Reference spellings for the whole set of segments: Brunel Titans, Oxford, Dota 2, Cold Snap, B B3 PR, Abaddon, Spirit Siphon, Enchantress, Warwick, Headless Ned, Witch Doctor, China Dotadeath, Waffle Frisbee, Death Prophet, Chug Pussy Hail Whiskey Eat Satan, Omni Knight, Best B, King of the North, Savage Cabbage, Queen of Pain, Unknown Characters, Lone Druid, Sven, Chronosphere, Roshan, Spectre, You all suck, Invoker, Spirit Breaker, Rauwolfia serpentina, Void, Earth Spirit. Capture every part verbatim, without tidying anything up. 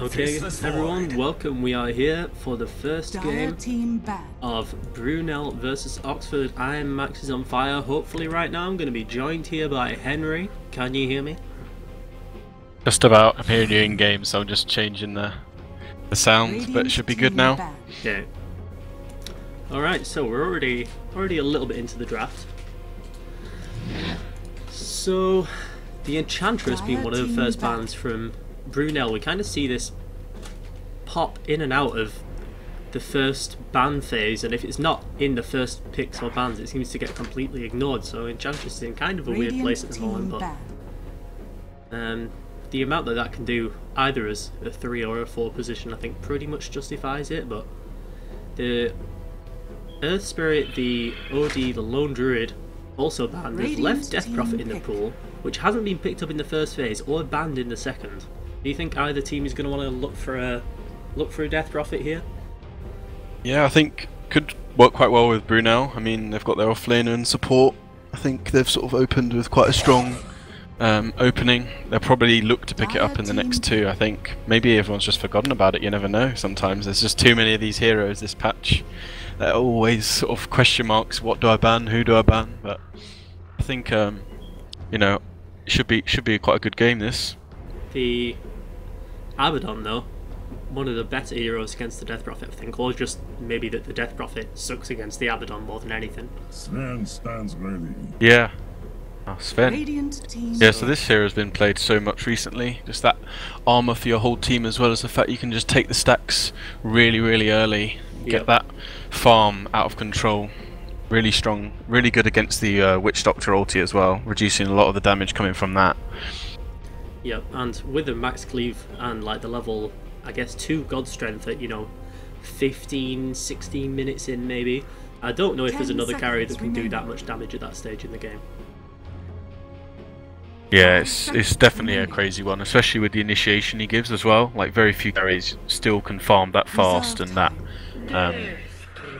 Okay, everyone, welcome. We are here for the first game of Brunel versus Oxford. I am Max is on fire. Hopefully right now I'm going to be joined here by Henry. Can you hear me? Just about. I'm hearing you in game, so I'm just changing the, the sound, but it should be good now. Okay. Alright, so we're already, already a little bit into the draft. So, the Enchantress being one of the first bands from Brunel, we kind of see this pop in and out of the first ban phase, and if it's not in the first picks or bans, it seems to get completely ignored. So Enchantress is in kind of a Radiant weird place at the moment, but um, the amount that that can do either as a three or a four position, I think pretty much justifies it. But the Earth Spirit, the O D, the Lone Druid also banned. They've left Death Prophet in the pool, which hasn't been picked up in the first phase or banned in the second. Do you think either team is going to want to look for a look for a Death Prophet here? Yeah, I think could work quite well with Brunel. I mean, they've got their offlane and support. I think they've sort of opened with quite a strong um, opening. They'll probably look to pick it up in the next two. I think maybe everyone's just forgotten about it. You never know. Sometimes there's just too many of these heroes this patch. They're always sort of question marks. What do I ban? Who do I ban? But I think um, you know, it should be should be quite a good game this. The Abaddon, though, one of the better heroes against the Death Prophet, I think, or just maybe that the Death Prophet sucks against the Abaddon more than anything. Sven stands ready. Yeah. Oh, Sven. Yeah, so this hero has been played so much recently. Just that armor for your whole team, as well as the fact you can just take the stacks really, really early. And yep. Get that farm out of control. Really strong. Really good against the uh, Witch Doctor ulti as well, reducing a lot of the damage coming from that. Yeah, and with the max cleave and like the level, I guess, two god strength at, you know, fifteen, sixteen minutes in maybe. I don't know if there's another carry that can do that much damage at that stage in the game. Yeah, it's, it's definitely a crazy one, especially with the initiation he gives as well. Like, very few carries still can farm that fast and that, um,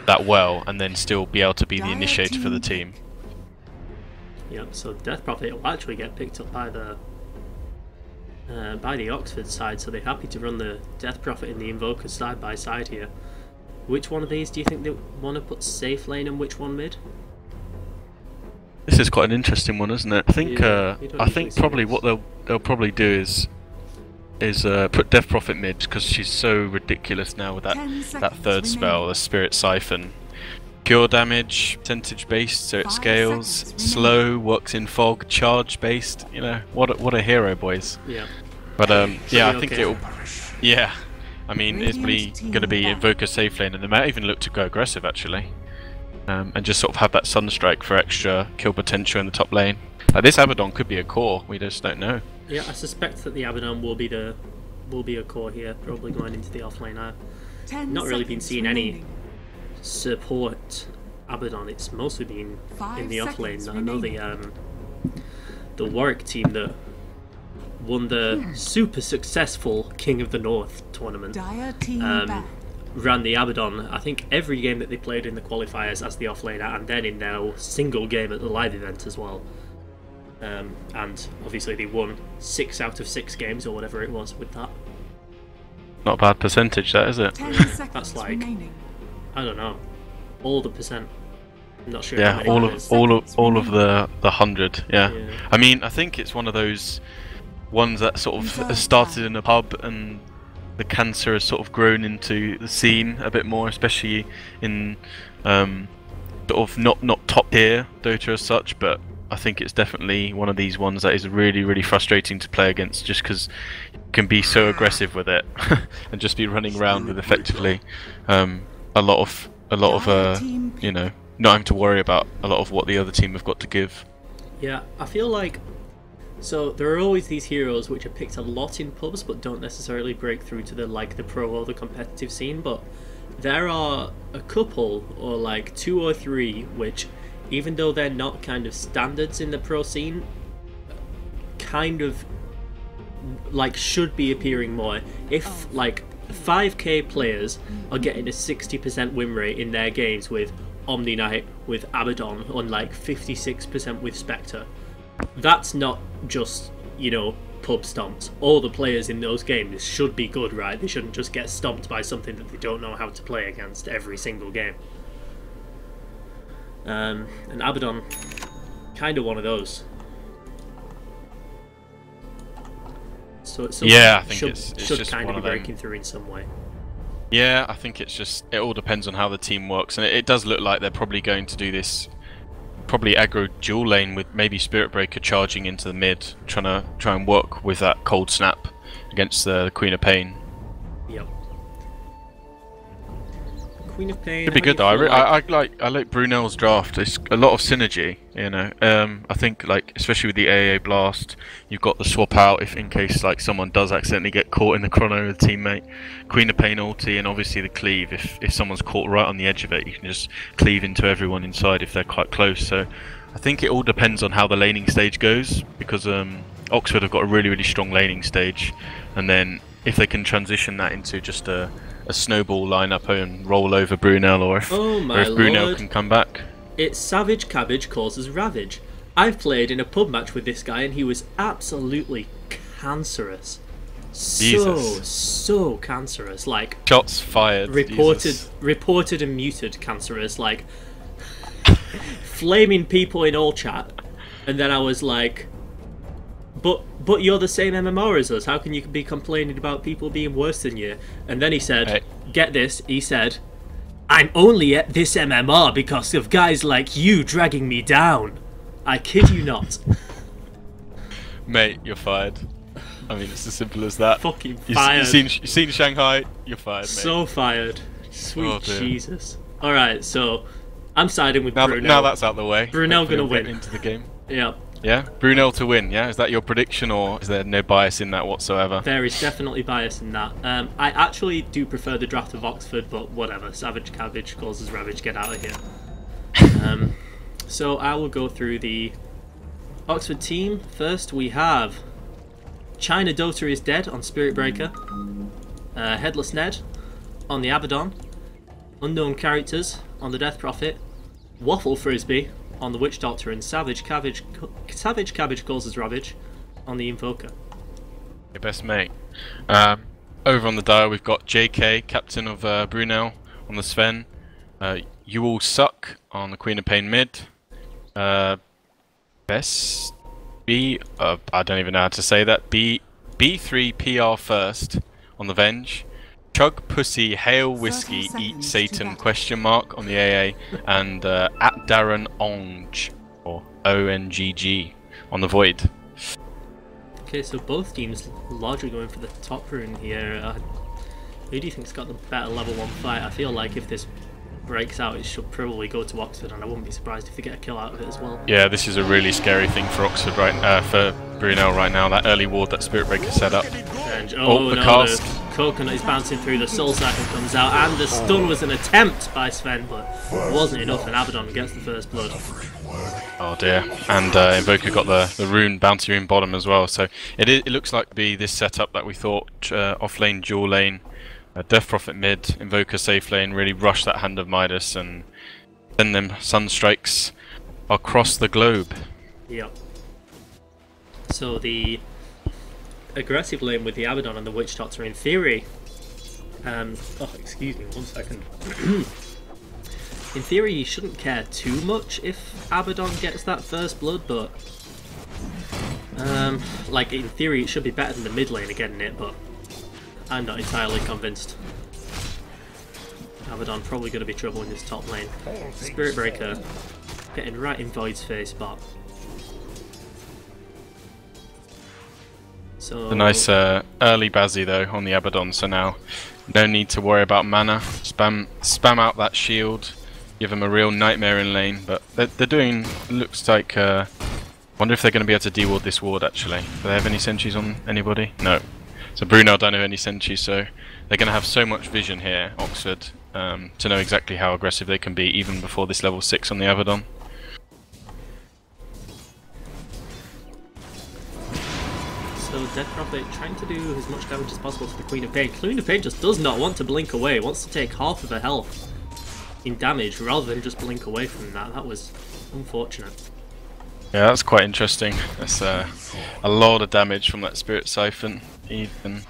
that well, and then still be able to be the initiator for the team. Yeah, so Death Prophet will actually get picked up by the... Uh, by the Oxford side, so they're happy to run the Death Prophet and the Invoker side by side here. Which one of these do you think they want to put safe lane and which one mid? This is quite an interesting one, isn't it? I think yeah, uh, I think probably this. what they'll they'll probably do is is uh, put Death Prophet mid because she's so ridiculous now with that that third spell, the Spirit Siphon. Pure damage, percentage based, so it scales. Slow, works in fog, charge based. You know, what a, what a hero, boys. Yeah. But um, yeah, I think it'll. Yeah, I mean, it's really going to be Invoker safe lane, and they might even look to go aggressive actually, um, and just sort of have that Sunstrike for extra kill potential in the top lane. Like this Abaddon could be a core. We just don't know. Yeah, I suspect that the Abaddon will be the will be a core here, probably going into the off lane. I've not really been seeing any support Abaddon. It's mostly been Five in the off lane. I know the um, the Warwick team that won the hmm. super successful King of the North tournament um, ran the Abaddon. I think every game that they played in the qualifiers as the off laner, and then in their single game at the live event as well. Um, and obviously they won six out of six games or whatever it was with that. Not a bad percentage, that is it? That's like. Remaining. I don't know, all the percent. I'm not sure. Yeah, all of all of all of the the hundred. Yeah. yeah. I mean, I think it's one of those ones that sort of started in a pub and the cancer has sort of grown into the scene a bit more, especially in um, sort of not not top tier Dota as such. But I think it's definitely one of these ones that is really really frustrating to play against, just because you can be so aggressive with it and just be running around with effectively. Um, A lot of, a lot of, uh, you know, not having to worry about a lot of what the other team have got to give. Yeah, I feel like, so there are always these heroes which are picked a lot in pubs, but don't necessarily break through to the like the pro or the competitive scene. But there are a couple, or like two or three, which, even though they're not kind of standards in the pro scene, kind of like should be appearing more if like. five K players are getting a sixty percent win rate in their games with Omni Knight, with Abaddon, on like fifty-six percent with Spectre. That's not just, you know, pub stomps. All the players in those games should be good, right? They shouldn't just get stomped by something that they don't know how to play against every single game. Um, and Abaddon, kind of one of those. So, so yeah, I think should, it's, it's should just kind of be breaking through in some way. Yeah, I think it's just, it all depends on how the team works, and it, it does look like they're probably going to do this, probably aggro dual lane with maybe Spirit Breaker charging into the mid, trying to try and work with that Cold Snap against the Queen of Pain. Yep. Queen of Pain. It'd be good though. I, like? I, I like I like Brunel's draft. It's a lot of synergy, you know. Um, I think like especially with the A A blast, you've got the swap out if in case like someone does accidentally get caught in the chrono with a teammate. Queen of Pain ulti, and obviously the cleave. If if someone's caught right on the edge of it, you can just cleave into everyone inside if they're quite close. So I think it all depends on how the laning stage goes, because um, Oxford have got a really really strong laning stage, and then if they can transition that into just a a snowball lineup and roll over Brunel, or if, oh my or if Brunel Lord. can come back. It's Savage Cabbage causes Ravage. I've played in a pub match with this guy and he was absolutely cancerous. Jesus. So, so cancerous. Like shots fired. Reported, Jesus. reported and muted cancerous. Like flaming people in all chat. And then I was like, but but you're the same M M R as us, how can you be complaining about people being worse than you? And then he said, hey. get this, he said, I'm only at this M M R because of guys like you dragging me down. I kid you not. Mate, you're fired. I mean, it's as simple as that. Fucking fired. You've seen, you've seen Shanghai, you're fired, mate. So fired. Sweet oh, Jesus. Alright, so I'm siding with now Brunel. Th now that's out the way. Brunel gonna win. Into the game. Yeah. Yeah, Brunel to win, yeah? Is that your prediction, or is there no bias in that whatsoever? There is definitely bias in that. Um, I actually do prefer the draft of Oxford, but whatever. Savage Cabbage causes Ravage, get out of here. Um, so I will go through the Oxford team. First we have China Dotadeath is dead on Spirit Breaker. Uh, Headless Ned on the Abaddon. Unknown Characters on the Death Prophet. Waffle Frisbee on the Witch Doctor, and Savage Cabbage Savage Cabbage causes Ravage on the Invoker. Your best mate. Um, over on the dial we've got J K, captain of uh, Brunel, on the Sven. Uh, You All Suck on the Queen of Pain mid. Uh, Best B, uh, I don't even know how to say that. B B three P R first on the Venge. Chug Pussy, Hail Whiskey, Eat Satan, question mark, on the A A, and uh, at Darren Onge, or O N G G, on the Void. Okay, so both teams largely going for the top rune here. Uh, who do you think's got the better level one fight? I feel like if this breaks out, it should probably go to Oxford, and I wouldn't be surprised if they get a kill out of it as well. Yeah, this is a really scary thing for Oxford right, uh, for Brunel right now, that early ward that Spirit Breaker set up. And, oh, oh the no, cask. The coconut is bouncing through, the soul cycle comes out, and the stun was an attempt by Sven, but it wasn't enough, and Abaddon gets the first blood. Oh dear, and uh, Invoker got the, the rune, bounty rune bottom as well, so it, is, it looks like to be this setup that we thought, uh, off lane, dual lane, uh, Death Prophet mid, Invoker safe lane, really rush that hand of Midas, and then them sun strikes across the globe. Yep. So the aggressive lane with the Abaddon and the Witch Doctor in theory. Um, oh, excuse me, one second. In theory, you shouldn't care too much if Abaddon gets that first blood, but um, like in theory, it should be better than the mid laner getting it. But I'm not entirely convinced. Abaddon probably going to be trouble in this top lane. Spirit Breaker getting right in Void's face, but. So a nice uh, early Bazzi though on the Abaddon, so now no need to worry about mana. Spam spam out that shield, give them a real nightmare in lane, but they're, they're doing, looks like, uh, wonder if they're going to be able to deward this ward actually. Do they have any sentries on anybody? No. So Brunel don't have any sentries, so they're going to have so much vision here, Oxford, um, to know exactly how aggressive they can be even before this level six on the Abaddon. So Death Prophet trying to do as much damage as possible to the Queen of Pain. Queen of Pain just does not want to blink away. Wants to take half of her health in damage rather than just blink away from that. That was unfortunate. Yeah, that's quite interesting. That's uh, a lot of damage from that Spirit Siphon. Even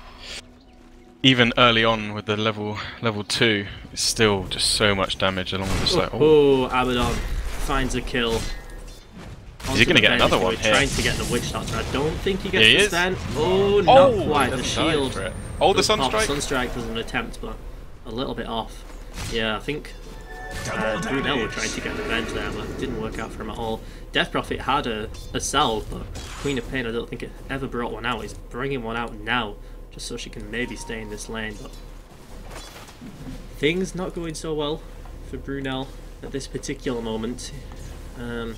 even early on with the level level two, it's still just so much damage along with this. Like, oh, Abaddon finds a kill. Is he going to get another one here? Trying to get the Witch Doctor. I don't think he gets the stand. Oh, not oh, quite. The shield. Oh, the Sunstrike. Sunstrike was an attempt, but a little bit off. Yeah, I think uh, Brunel were trying to get revenge there, but it didn't work out for him at all. Death Prophet had a, a salve, but Queen of Pain, I don't think it ever brought one out. He's bringing one out now, just so she can maybe stay in this lane. But things not going so well for Brunel at this particular moment. Um...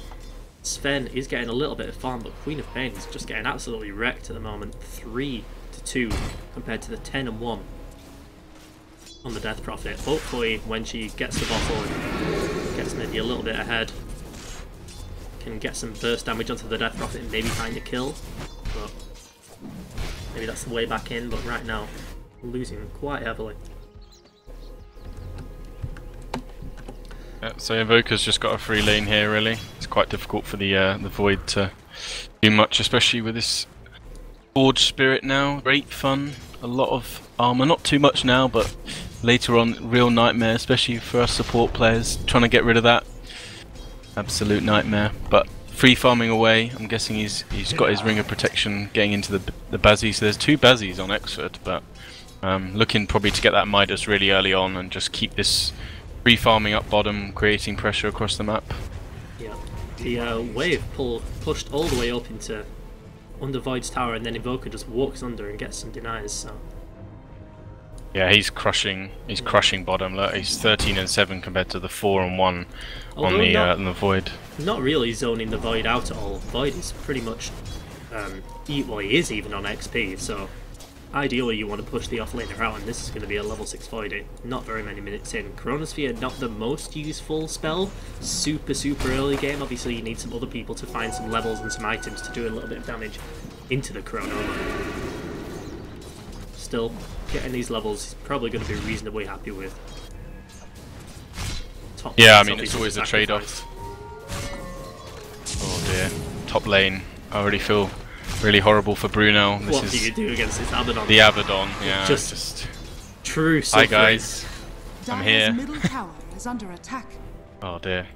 Sven is getting a little bit of farm, but Queen of Pain is just getting absolutely wrecked at the moment. three to two compared to the ten and one on the Death Prophet. Hopefully, when she gets the bottle and gets maybe a little bit ahead, can get some burst damage onto the Death Prophet and maybe find a kill. But maybe that's the way back in, but right now, losing quite heavily. So Invoker's just got a free lane here. Really, it's quite difficult for the uh, the Void to do much, especially with this Forge Spirit now. Great fun, a lot of armor, not too much now, but later on, real nightmare, especially for us support players trying to get rid of that. Absolute nightmare. But free farming away. I'm guessing he's he's got his Ring of Protection getting into the the Bazzi. So there's two Bazzies on Oxford, but um, looking probably to get that Midas really early on and just keep this. Refarming up bottom, creating pressure across the map. Yeah, the uh, wave pull pushed all the way up into under Void's tower, and then Invoker just walks under and gets some deniers. So yeah, he's crushing. He's yeah. crushing bottom. Look, he's thirteen and seven compared to the four and one Although on the not, uh, on the Void. Not really zoning the Void out at all. Void is pretty much um, eat well. He is even on X P. So ideally, you want to push the offlaner out, and this is going to be a level six Void. Not very many minutes in. Chronosphere, not the most useful spell. Super, super early game. Obviously, you need some other people to find some levels and some items to do a little bit of damage into the Chrono. Still, getting these levels is probably going to be reasonably happy with. Top yeah, I mean, it's always a trade-off. Oh dear. Top lane. I already feel... really horrible for Brunel. This what is do you do against this Abaddon? The Abaddon, yeah. Just, just... true suffering. Hi guys, I'm here. Middle tower is under attack. Oh dear.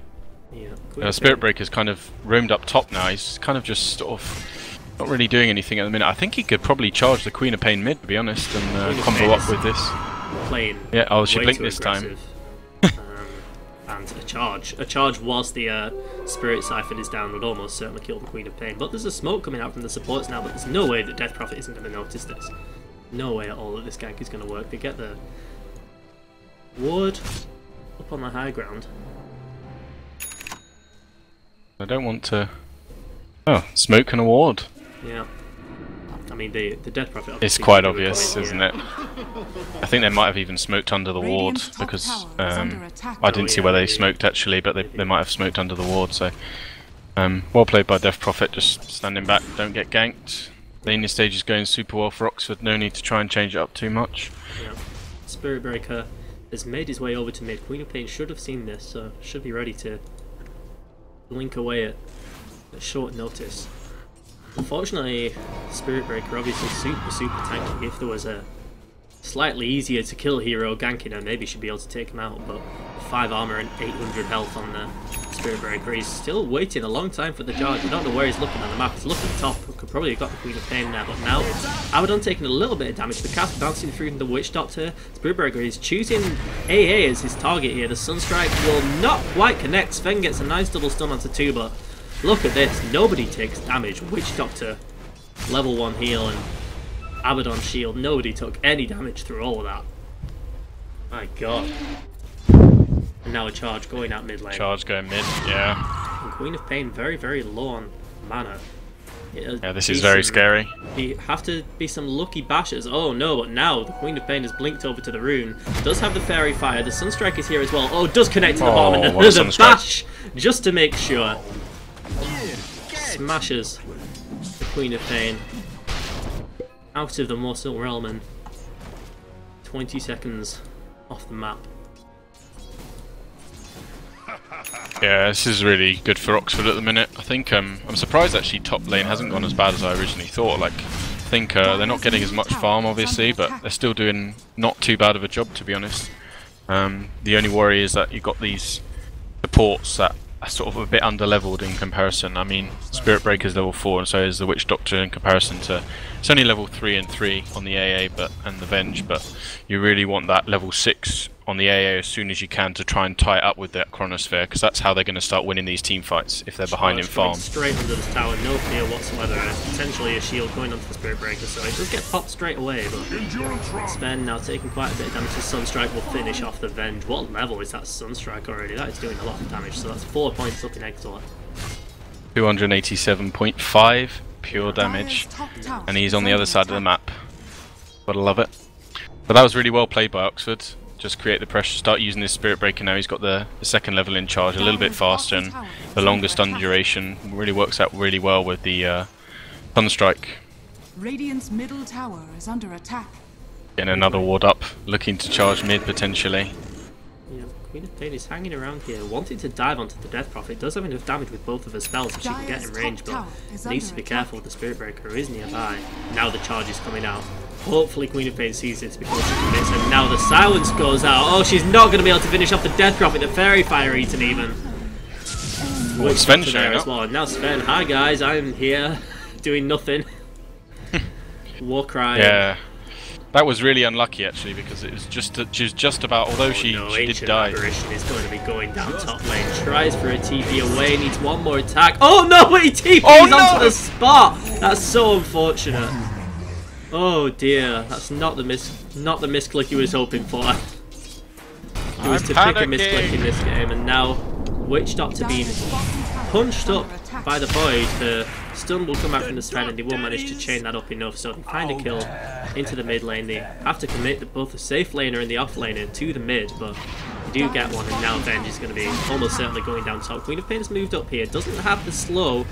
Yeah, uh, Spirit Breaker's kind of roamed up top now. He's kind of just sort of not really doing anything at the minute. I think he could probably charge the Queen of Pain mid, to be honest, and uh, combo up with this. Plain. Yeah, oh, she blinked this aggressive. time. And a charge. A charge whilst the uh, Spirit Siphon is down would almost certainly kill the Queen of Pain. But there's a smoke coming out from the supports now, but there's no way that Death Prophet isn't going to notice this. No way at all that this gank is going to work. They get the ward up on the high ground. I don't want to... Oh, smoke and a ward. Yeah. I mean, the, the Death Prophet... It's quite obvious, isn't yeah. it? I think they might have even smoked under the ward, because um, I didn't oh, see yeah, where they yeah. smoked, actually, but they, they might have smoked under the ward, so... Um, well played by Death Prophet, just standing back, don't get ganked. Lane stage is going super well for Oxford, no need to try and change it up too much. Yeah. Spirit Breaker has made his way over to mid. Queen of Pain should have seen this, so should be ready to blink away at, at short notice. Unfortunately, Spirit Breaker obviously super, super tanky. If there was a slightly easier to kill hero ganking her, maybe she'd be able to take him out, but five armor and eight hundred health on the Spirit Breaker. He's still waiting a long time for the charge. I don't know where he's looking on the map. He's looking top. Could probably have got the Queen of Pain there, but now Abaddon taking a little bit of damage. The cast bouncing through the Witch Doctor. Spirit Breaker is choosing A A as his target here. The Sunstrike will not quite connect. Sven gets a nice double stun onto two, but look at this, nobody takes damage. Witch Doctor, level one heal, and Abaddon shield, nobody took any damage through all of that. My god. And now a charge going out mid lane. Charge going mid, yeah. And Queen of Pain very, very low on mana. Yeah, this is some, very scary. You have to be some lucky bashers. Oh no, but now the Queen of Pain has blinked over to the rune. Does have the Fairy Fire, the Sunstrike is here as well. Oh, does connect to the bomb, and another bash, just to make sure. Smashes the Queen of Pain out of the mortal realm and twenty seconds off the map. Yeah, this is really good for Oxford at the minute. I think um, I'm surprised actually top lane hasn't gone as bad as I originally thought. Like, I think uh, they're not getting as much farm obviously, but they're still doing not too bad of a job to be honest. Um, the only worry is that you've got these supports that are sort of a bit under-leveled in comparison. I mean, Spirit Breaker's level four and so is the Witch Doctor in comparison to... It's only level three and three on the A A but and the Venge, but you really want that level six on the A A as soon as you can to try and tie it up with that Chronosphere, because that's how they're going to start winning these team fights if they're behind in farm. Straight under the tower, no fear whatsoever, and it's potentially a shield going onto the Spirit Breaker, so it does get popped straight away, but Sven now taking quite a bit of damage. His Sunstrike will finish off the Venge. What level is that Sunstrike already? That is doing a lot of damage, so that's four points up in Exor. two eighty-seven point five pure damage, and he's on the other side of the map. Gotta love it. But that was really well played by Oxford. Just create the pressure, start using this Spirit Breaker now. He's got the, the second level in charge, a little bit faster, and the longer stun duration really works out really well with the uh, Sunstrike. Radiant's middle tower is under attack. Getting another ward up, looking to charge mid potentially. Yeah, Queen of Pain is hanging around here, wanting to dive onto the Death Prophet. Does have enough damage with both of her spells if she can get in range, but needs to be careful with the Spirit Breaker, who is nearby. Now the charge is coming out. Hopefully Queen of Pain sees it before she commits, and now the silence goes out. Oh, she's not going to be able to finish off the Death Prophet, the Fairy Fire Eaten even. Well, Sven showing up. Well. Now Sven, hi guys, I'm here, doing nothing. War cry. Yeah, that was really unlucky actually, because it was just she was just about, although she, oh, no, she did die. Ancient Apparition is going to be going down top lane, tries for a T P away, needs one more attack. Oh no, he T P's oh, no! onto the spot! That's so unfortunate. Oh dear, that's not the mis not the misclick he was hoping for. He was to pick a misclick in this game, and now Witch Doctor being punched up by the Void. The stun will come out from the Sven, and he will manage to chain that up enough so they find a kill into the mid lane. They have to commit the, both the safe laner and the off laner to the mid, but they do get one, and now Venge is going to be almost certainly going down top. Queen of Pain's moved up here, doesn't have the slow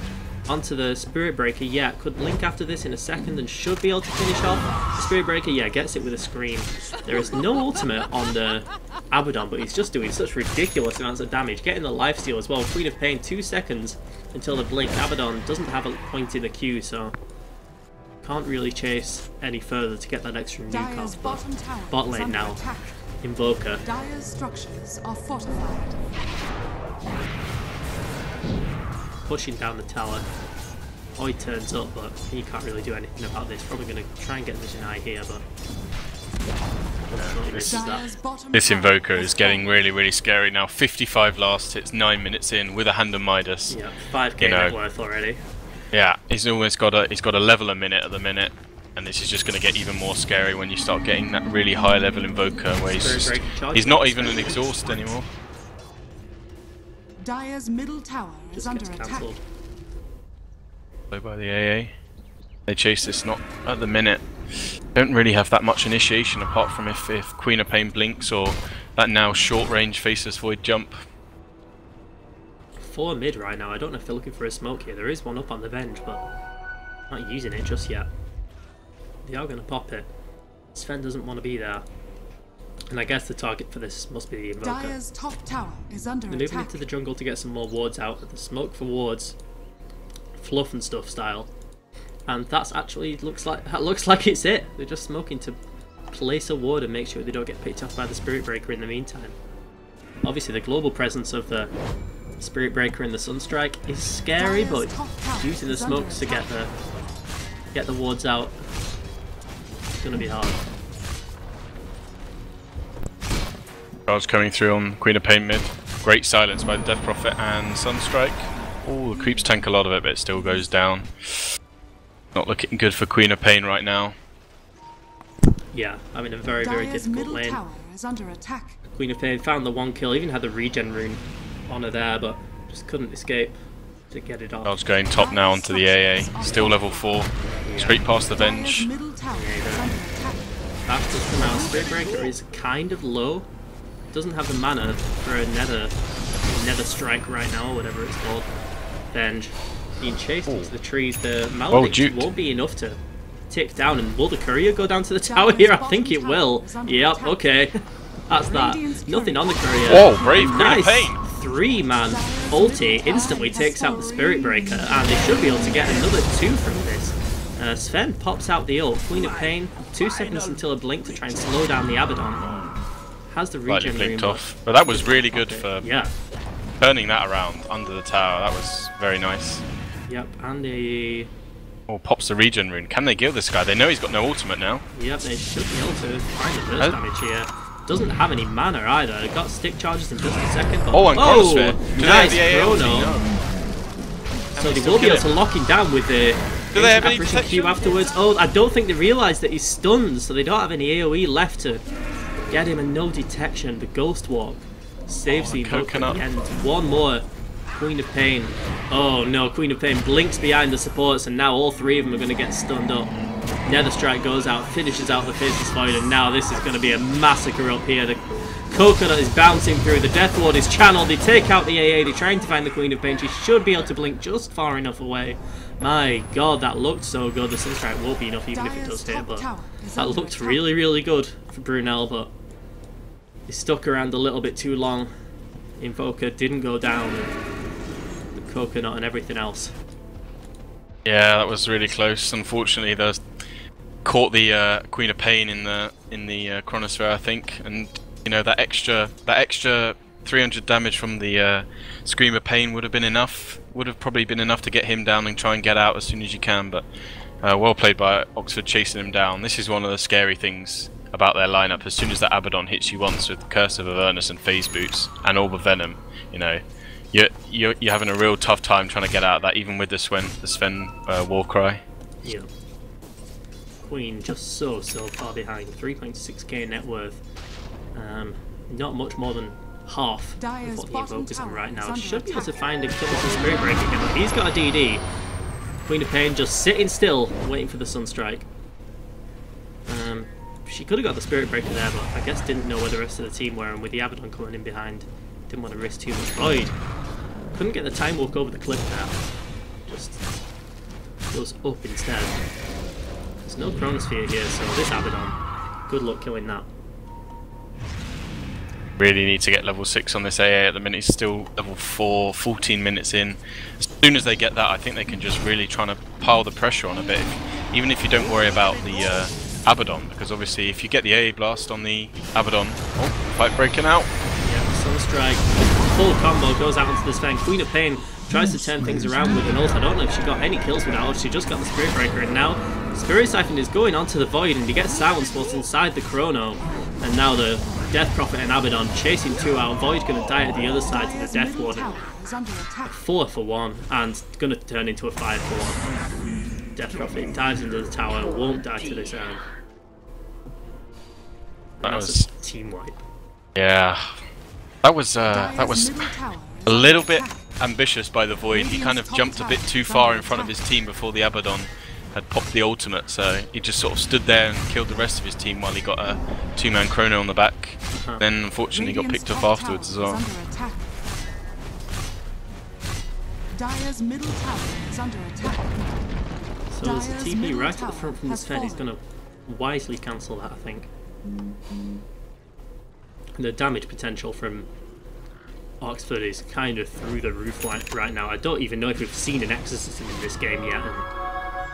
onto the Spirit Breaker yet, yeah, could blink after this in a second and should be able to finish off the Spirit Breaker. Yeah, gets it with a scream. There is no ultimate on the Abaddon, but he's just doing such ridiculous amounts of damage, getting the lifesteal as well. Queen of Pain, two seconds until the blink. Abaddon doesn't have a point in the queue, so can't really chase any further to get that extra nuke off. But bot lane now, Invoker. Dire's structures are fortified. Pushing down the tower. Oh, he turns up, but he can't really do anything about this. Probably going to try and get Vision Eye here, but... No, this, this Invoker is getting really, really scary now. fifty-five last hits, nine minutes in, with a hand on Midas. Yeah, five K you know, net worth already. Yeah, he's almost got a, he's got a level a minute at the minute, and this is just going to get even more scary when you start getting that really high level Invoker, where he's, just, he's not even an exhaust anymore. Dire's middle tower is under attack. Low by the A A. They chase this not at the minute. Don't really have that much initiation apart from if, if Queen of Pain blinks or that now short range faceless Void jump. Four mid right now. I don't know if they're looking for a smoke here. There is one up on the Venge, but not using it just yet. They are going to pop it. Sven doesn't want to be there. And I guess the target for this must be the Invoker. Dire's top tower is under attack. They're moving into the jungle to get some more wards out. The smoke for wards, fluff and stuff style, and that's actually looks like that looks like it's it. They're just smoking to place a ward and make sure they don't get picked off by the Spirit Breaker in the meantime. Obviously, the global presence of the Spirit Breaker and the Sunstrike is scary, but using the smokes to get the get the wards out is going to be hard. Charge coming through on Queen of Pain mid. Great silence by the Death Prophet and Sunstrike. Oh, the creeps tank a lot of it, but it still goes down. Not looking good for Queen of Pain right now. Yeah, I mean, a very, very Dire's difficult lane. Is under attack. Queen of Pain found the one kill, even had the regen rune on her there, but just couldn't escape to get it off. Charge going top now onto the A A. Still level four. Yeah. Straight past the Venge. That's just come out. Spirit Breaker is kind of low. Doesn't have the mana for a nether, nether strike right now, or whatever it's called. Venge being chased Ooh. into the trees. The malediction well, won't be enough to tick down. And will the courier go down to the tower here? I think it will. Yep. Attack. Okay. That's that. Nothing on the courier. Oh, brave! Nice. Three man. ulti instantly takes out the Spirit Breaker, and they should be able to get another two from this. Uh, Sven pops out the ult, Queen of Pain, two seconds until a blink to try and slow down the Abaddon. Has the regen blinked off, but that was really good for yeah. turning that around under the tower. That was very nice. Yep, and a... Oh, pops the regen rune. Can they kill this guy? They know he's got no ultimate now. Yep, they should be able to find the burst damage here. Doesn't have any mana either. Got stick charges in just a second. But... Oh, and Chronosphere. Oh, nice Chrono. No. So they will be able to lock him down with the... Do they have any protection? Afterwards. Oh, I don't think they realise that he's stunned, so they don't have any AoE left to get him, and no detection. The Ghost Walk saves the Invoker at the end. One more. Queen of Pain. Oh no, Queen of Pain blinks behind the supports, and now all three of them are going to get stunned up. Nether Strike goes out, finishes out the Faceless Void, and now this is going to be a massacre up here. The Coconut is bouncing through, the Death Ward is channeled, they take out the A A, they're trying to find the Queen of Pain. She should be able to blink just far enough away. My god, that looked so good. The Sunstrike won't be enough even if it does hit, but that looked really, really good for Brunel, but he stuck around a little bit too long. Invoker didn't go down. The Coconut and everything else. Yeah, that was really close. Unfortunately, those caught the uh, Queen of Pain in the in the uh, Chronosphere, I think, and you know that extra that extra three hundred damage from the uh, Scream of Pain would have been enough. Would have probably been enough to get him down and try and get out as soon as you can. But uh, well played by Oxford chasing him down. This is one of the scary things about their lineup. As soon as that Abaddon hits you once with Curse of Avernus and Phase Boots and Orb of Venom, you know, you're, you're, you're having a real tough time trying to get out of that, even with the Sven, the Sven uh, Warcry. Yeah. Queen just so, so far behind. three point six K net worth. Um, not much more than half of what the Invoker's on right now. Should be able to find a kill with the Spirit Breaker again, but he's got a D D. Queen of Pain just sitting still, waiting for the Sunstrike. Um... She could have got the Spirit Breaker there, but I guess didn't know where the rest of the team were, and with the Abaddon coming in behind, didn't want to risk too much. Void couldn't get the time walk over the cliff now. Just goes up instead. There's no Chronosphere here, so this Abaddon, good luck killing that. Really need to get level six on this A A at the minute. He's still level four, fourteen minutes in. As soon as they get that, I think they can just really try to pile the pressure on a bit. Even if you don't worry about the... Uh, Abaddon, because obviously if you get the A A blast on the Abaddon, oh, fight breaking out. Yeah, Sunstrike, full combo goes out onto this Fang. Queen of Pain tries to turn things around with an ult. I don't know if she got any kills with that ult. She just got the Spirit Breaker, and now Spirit Siphon is going onto the Void, and he gets silenced what's inside the Chrono. And now the Death Prophet and Abaddon chasing two out. Void going to die at the other side to the Death Ward. Four for one, and going to turn into a five for one. Death Prophet dives into the tower, won't die to this end. That was a team wipe. Yeah, that was uh, that was a little bit ambitious by the Void. He kind of jumped a bit too far in front of his team before the Abaddon had popped the ultimate, so he just sort of stood there and killed the rest of his team while he got a two-man Chrono on the back. Huh. Then unfortunately got picked up afterwards as well. Dire's middle tower is under attack. So there's a T P right at the front from the Sven. He's going to wisely cancel that, I think. The damage potential from Oxford is kind of through the roof right now. I don't even know if we've seen an Exorcism in this game yet. And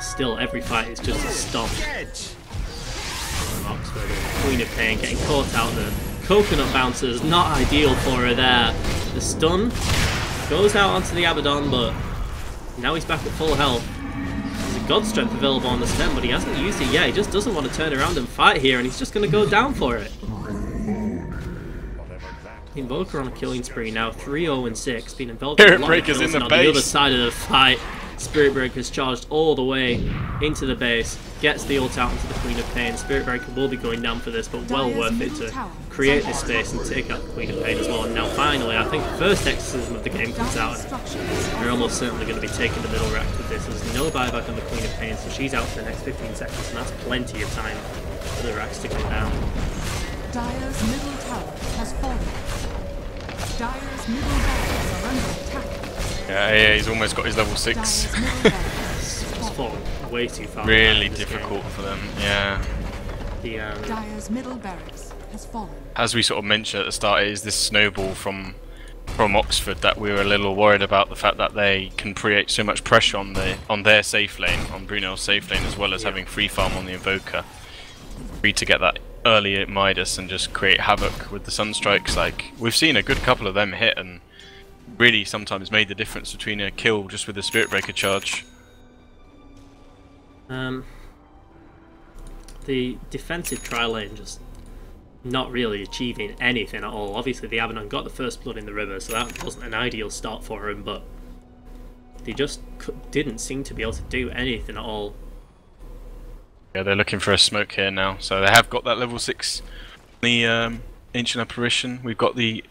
still, every fight is just a stop. From Oxford, and Queen of Pain getting caught out. The Coconut Bouncers, not ideal for her there. The stun goes out onto the Abaddon, but now he's back at full health. God strength available on the stem, but he hasn't used it yet. He just doesn't want to turn around and fight here, and he's just going to go down for it. Invoker on a killing spree now, three oh and six, being involved in a lot of kills on the other side of the fight. Spirit Breaker's charged all the way into the base, gets the ult out into the Queen of Pain. Spirit Breaker will be going down for this, but well worth it to create this space and take out the Queen of Pain as well. And now finally, I think the first Exorcism of the game comes out. You're almost certainly going to be taking the middle rack with this. There's no buyback on the Queen of Pain, so she's out for the next fifteen seconds, and that's plenty of time for the racks to come down. Dire's middle tower has fallen. Dire's middle barracks are under attack. Yeah, yeah, he's almost got his level six. Way too far. Really difficult game. For them, yeah. The, um, Dire's middle barracks has fallen. As we sort of mentioned at the start, it is this snowball from from Oxford that we were a little worried about the fact that they can create so much pressure on the on their safe lane, on Brunel's safe lane, as well as yeah. having free farm on the Invoker. Free to get that early at Midas and just create havoc with the Sunstrikes. Like, we've seen a good couple of them hit and really sometimes made the difference between a kill just with a Spirit Breaker charge. Um, the defensive tri lane just not really achieving anything at all. Obviously the Abaddon got the first blood in the river, so that wasn't an ideal start for him, but they just didn't seem to be able to do anything at all. Yeah, they're looking for a smoke here now, so they have got that level six, the um, Ancient Apparition. We've got the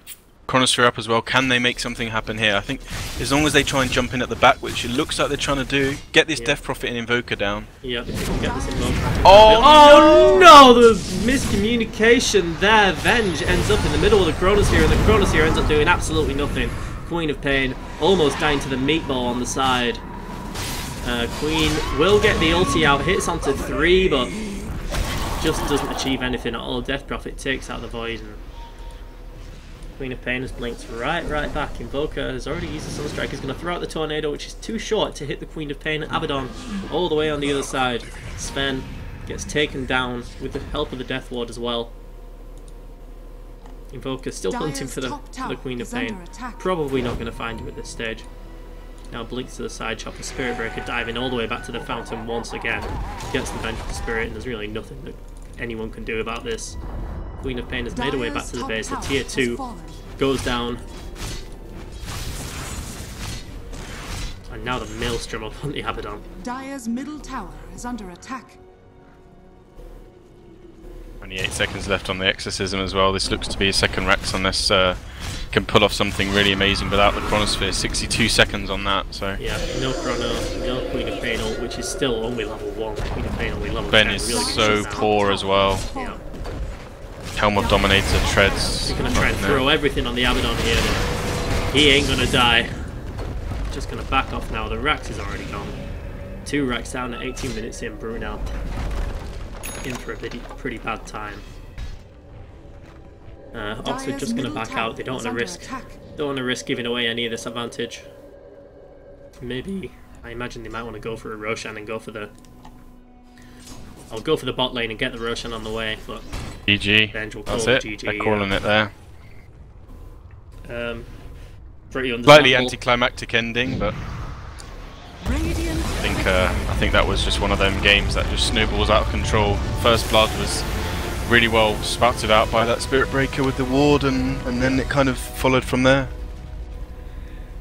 Chronosphere up as well. Can they make something happen here? I think as long as they try and jump in at the back, which it looks like they're trying to do, get this yeah. Death Prophet and Invoker down. Yeah, if they can get this Invoker. Oh, oh no! The miscommunication there. Venge ends up in the middle of the Chronosphere, and the Chronosphere ends up doing absolutely nothing. Queen of Pain almost dying to the meatball on the side. Uh, Queen will get the ulti out, hits onto three, but just doesn't achieve anything at all. Death Prophet takes out the Void. And Queen of Pain has blinked right, right back. Invoker has already used the Sunstrike. He's going to throw out the Tornado, which is too short to hit the Queen of Pain. Abaddon all the way on the other side. Sven gets taken down with the help of the Death Ward as well. Invoker still hunting for the, for the Queen of Pain. Probably not going to find him at this stage. Now blinks to the side, chop the Spirit Breaker, diving all the way back to the fountain once again. Gets the Vengeful Spirit, and there's really nothing that anyone can do about this. Queen of Pain has made her way back to the base. The tier two goes down. And now the Maelstrom up on the Abaddon. Dire's middle tower is under attack. twenty-eight seconds left on the Exorcism as well. This looks to be a second Rex unless uh, can pull off something really amazing without the Chronosphere. sixty-two seconds on that, so... Yeah, no Chrono, no Queen of Pain, which is still only level one. Queen of Pain only level Ben ten. Is really so poor as well. Yeah. Helm of Dominator treads. He's gonna try and throw everything on the Abaddon here. But he ain't gonna die. Just gonna back off now. The Rax is already gone. Two Rax down at eighteen minutes in. Brunel in for a pretty, pretty bad time. Uh, Oxford just gonna back out. They don't want to risk. Don't want to risk giving away any of this advantage. Maybe I imagine they might want to go for a Roshan and go for the. I'll go for the bot lane and get the Roshan on the way, but. G G. That's it. G G, they're calling yeah. it there. Um, pretty slightly anticlimactic ending, but Radiant I think uh, I think that was just one of them games that just snowballs out of control. First blood was really well spouted out by that Spirit Breaker with the ward, and and then it kind of followed from there.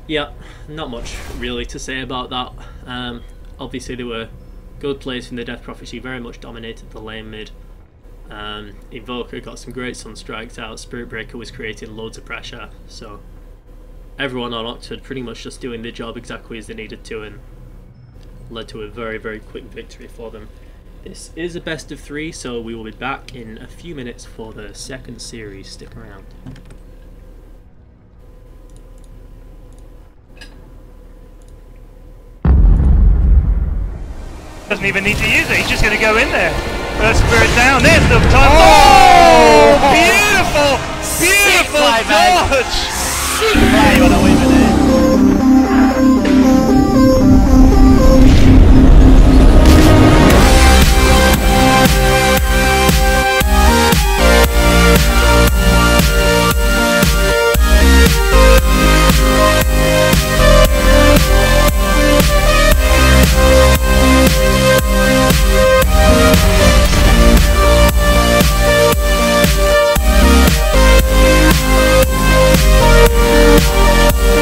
Yeah, not much really to say about that. Um, obviously there were good plays from the Death Prophet. She very much dominated the lane mid. Um, Invoker got some great sun strikes out, Spirit Breaker was creating loads of pressure, so everyone on Oxford pretty much just doing their job exactly as they needed to, and led to a very very quick victory for them. This is a best of three, so we will be back in a few minutes for the second series. Stick around. Doesn't even need to use it, he's just going to go in there. Earth Spirit down, there's the time. Oh, oh, beautiful, beautiful dodge! Sick play on a weaver there. We'll be right back.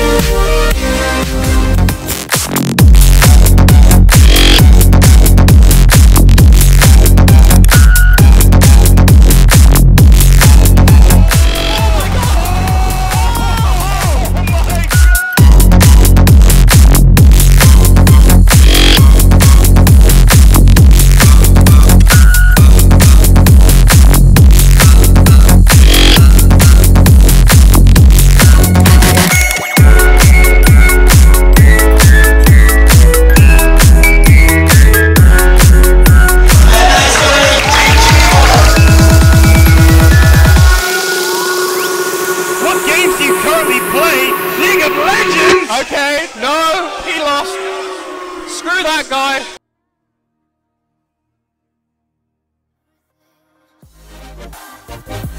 Screw that guy!